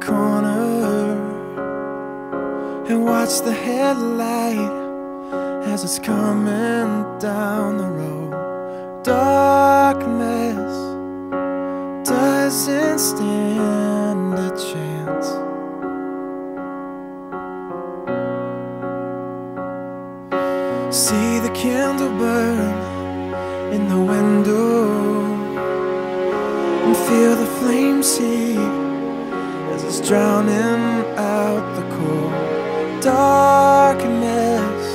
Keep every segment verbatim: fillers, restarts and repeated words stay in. the corner and watch the headlight as it's coming down the road. Darkness doesn't stand a chance. See the candle burn in the window and feel the flames heat as it's drowning out the cold. Darkness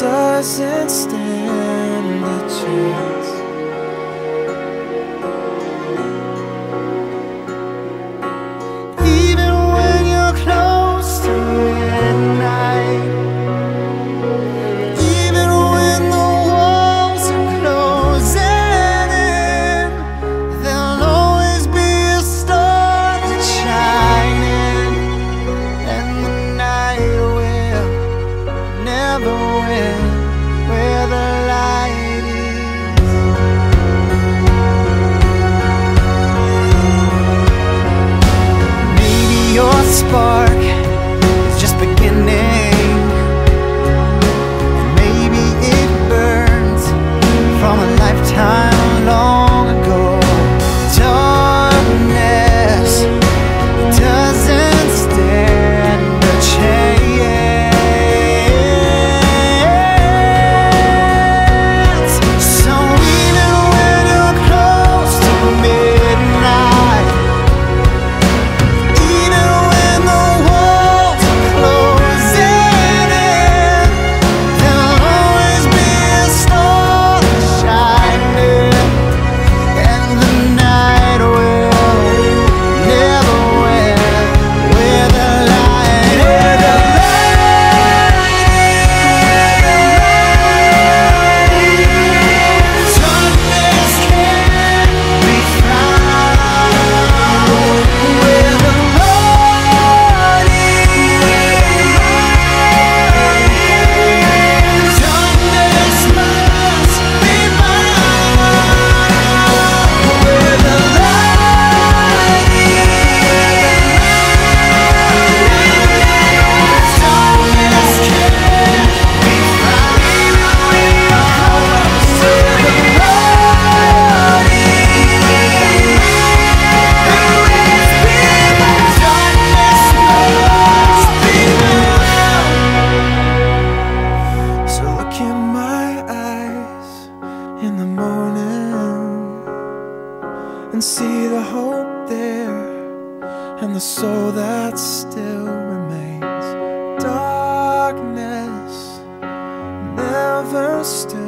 doesn't stand a chance. Even when you're close to at night, even when the walls are closing in, there'll always be a star where the light is. Maybe your spark is just beginning, and maybe it burns from a lifetime long ago. Darkness doesn't stand a chance. And see the hope there and the soul that still remains. Darkness never still.